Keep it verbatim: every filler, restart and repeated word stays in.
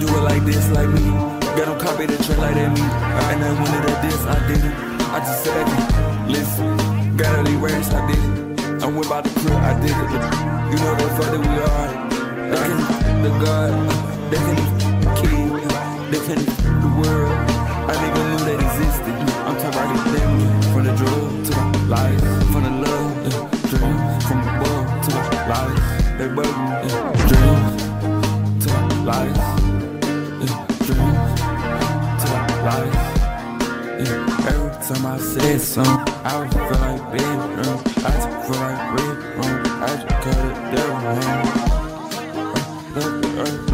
do it like this, like me. Got them copy the track like that me. I ain't never wanted that this, I did it. I just said it. Listen, got all these raps, I did it. I went by the crib, I did it. You know the fuck that we are. They can the God, they can the king, they can the world. I never knew that existed. I'm talking about the family, from the drug to the life, from the love, yeah. Dream, from the bug to the life. They bug me, yeah. Dream to the life, yeah. Dream to the life, yeah. Every time I say something, I feel like bedroom, I just feel like bedroom, I just cut it down. Love the earth.